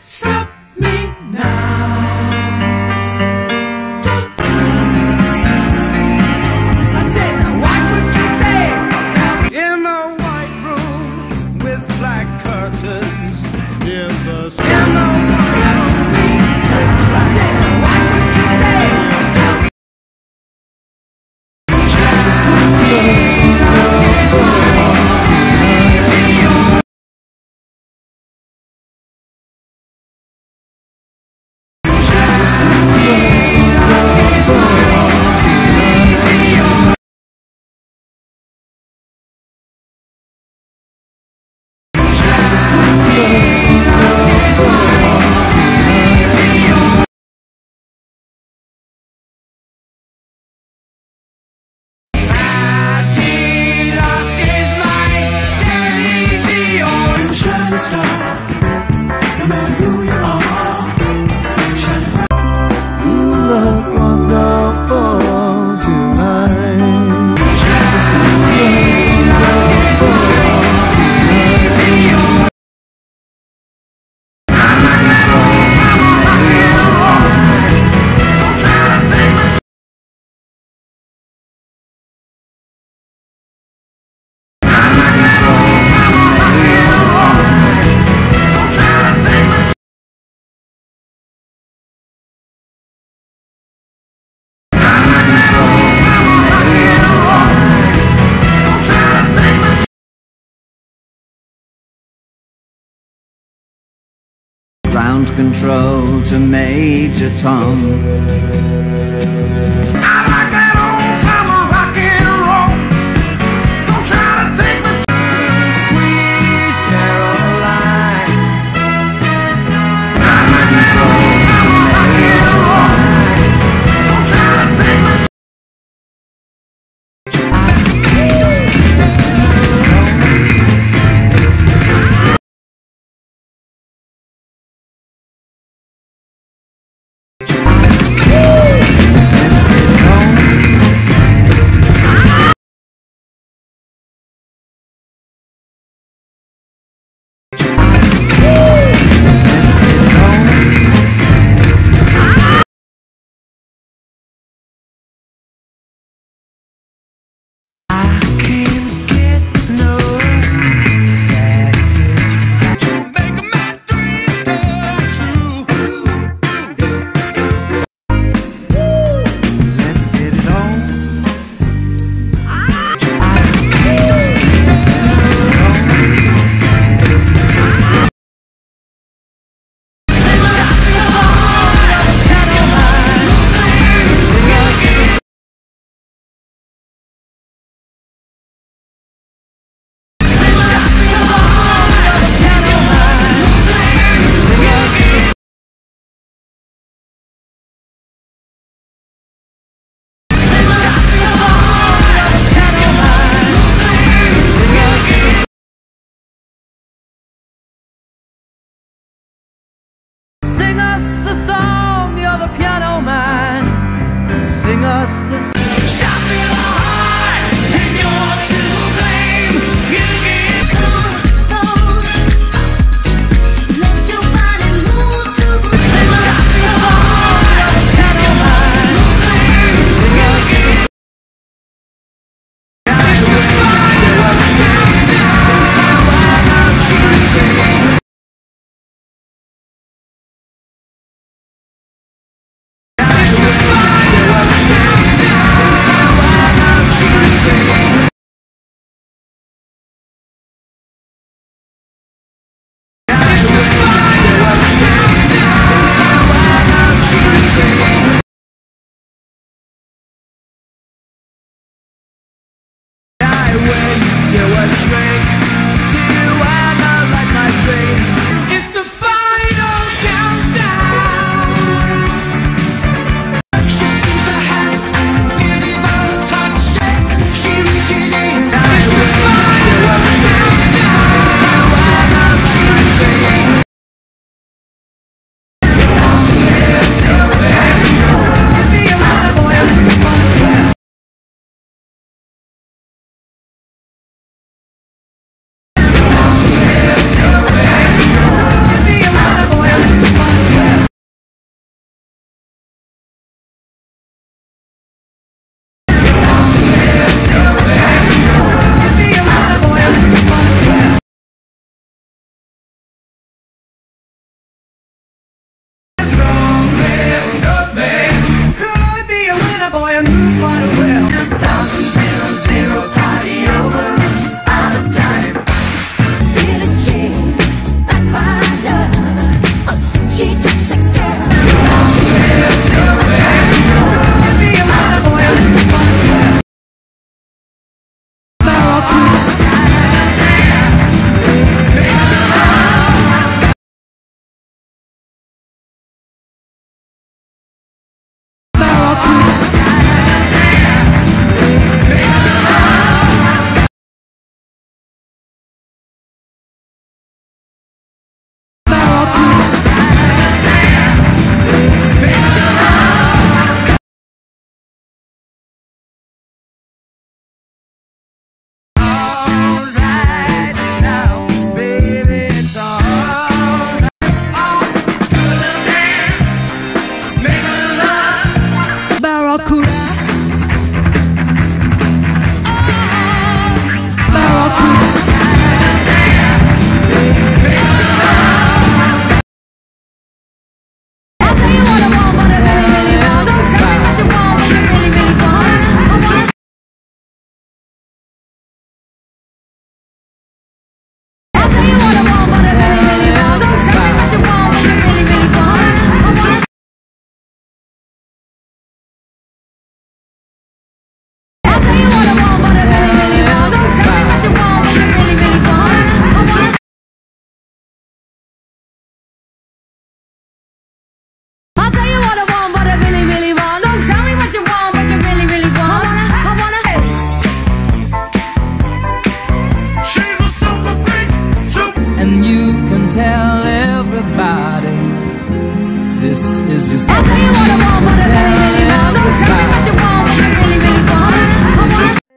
Stop me now. Don't. I said, now what would you say? In a white room with black curtains near the sun. Ground control to Major Tom. I like that old time of rock and roll. Don't try to take me to Sweet Caroline. I like that old time of rock and roll. Don't try to take me to everybody. This is your song.